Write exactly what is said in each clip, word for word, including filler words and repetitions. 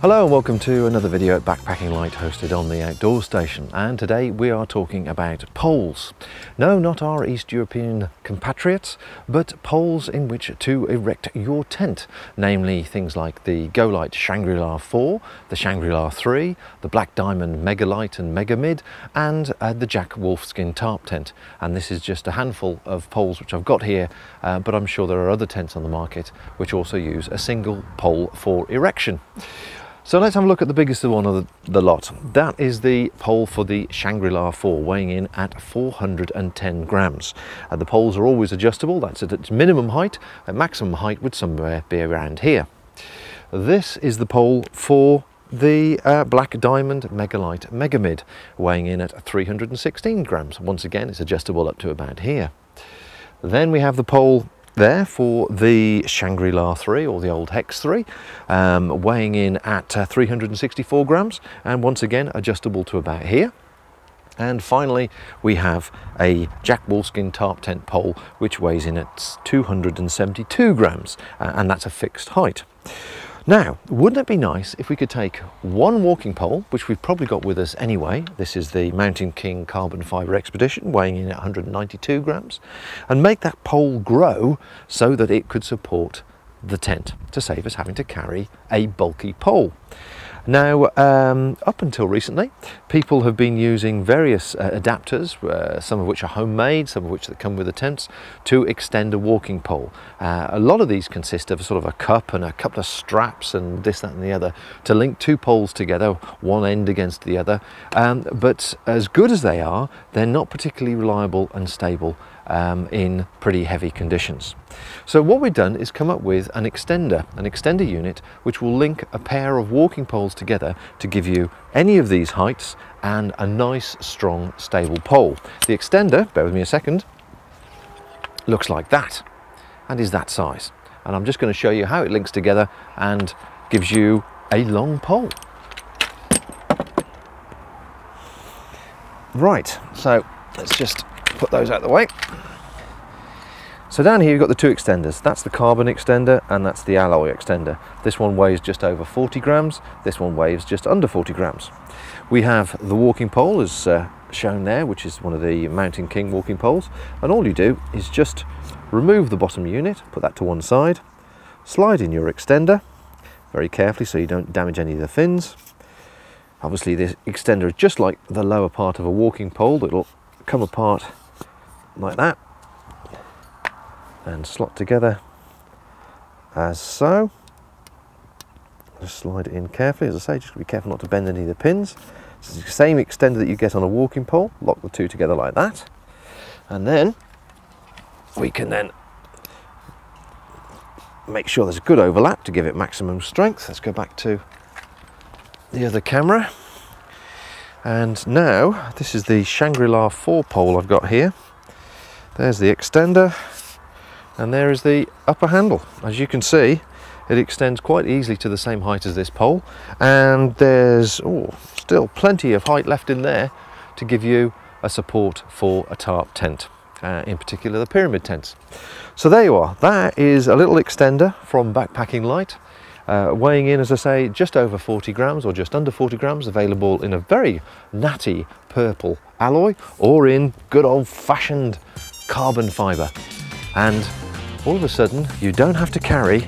Hello and welcome to another video at Backpacking Light hosted on the Outdoor Station, and today we are talking about poles. No, not our East European compatriots, but poles in which to erect your tent, namely things like the GoLite Shangri-La four, the Shangri-La three, the Black Diamond MegaLite and MegaMid, and uh, the Jack Wolfskin tarp tent. And this is just a handful of poles which I've got here, uh, but I'm sure there are other tents on the market which also use a single pole for erection. So let's have a look at the biggest one of the, the lot. That is the pole for the Shangri-La four, weighing in at four hundred and ten grams. Uh, the poles are always adjustable, that's at its minimum height. At maximum height would somewhere be around here. This is the pole for the uh, Black Diamond MegaLite MegaMid, weighing in at three hundred and sixteen grams. Once again, it's adjustable up to about here. Then we have the pole there for the Shangri-La three, or the old Hex three, um, weighing in at uh, three hundred and sixty-four grams, and once again adjustable to about here. And finally we have a Jack Wolfskin tarp tent pole which weighs in at two hundred and seventy-two grams, uh, and that's a fixed height. Now, wouldn't it be nice if we could take one walking pole, which we've probably got with us anyway, this is the Mountain King Carbon Fibre Expedition, weighing in at one hundred and ninety-two grams, and make that pole grow so that it could support the tent, to save us having to carry a bulky pole. Now, um, up until recently, people have been using various uh, adapters, uh, some of which are homemade, some of which that come with the tents, to extend a walking pole. Uh, a lot of these consist of a sort of a cup and a couple of straps and this, that and the other to link two poles together, one end against the other. Um, but as good as they are, they're not particularly reliable and stable Um, in pretty heavy conditions. So what we've done is come up with an extender, an extender unit which will link a pair of walking poles together to give you any of these heights and a nice, strong, stable pole. The extender, bear with me a second, looks like that and is that size. And I'm just going to show you how it links together and gives you a long pole. Right, so let's just put those out of the way. So down here you've got the two extenders. That's the carbon extender and that's the alloy extender. This one weighs just over forty grams, this one weighs just under forty grams. We have the walking pole as uh, shown there, which is one of the Mountain King walking poles, and all you do is just remove the bottom unit, put that to one side, slide in your extender very carefully so you don't damage any of the fins. Obviously this extender is just like the lower part of a walking pole, it'll come apart like that and slot together as so. Just slide it in carefully, as I say, just be careful not to bend any of the pins. It's the same extender that you get on a walking pole, lock the two together like that, and then we can then make sure there's a good overlap to give it maximum strength. Let's go back to the other camera. And now this is the Shangri-La four pole I've got here. There's the extender and there is the upper handle. As you can see, it extends quite easily to the same height as this pole, and there's oh, still plenty of height left in there to give you a support for a tarp tent, uh, in particular the pyramid tents. So there you are, that is a little extender from Backpacking Light. Uh, weighing in, as I say, just over forty grams or just under forty grams, available in a very natty purple alloy or in good old-fashioned carbon fibre. And all of a sudden, you don't have to carry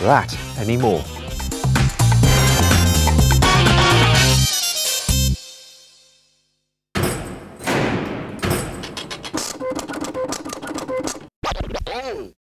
that anymore. Oh!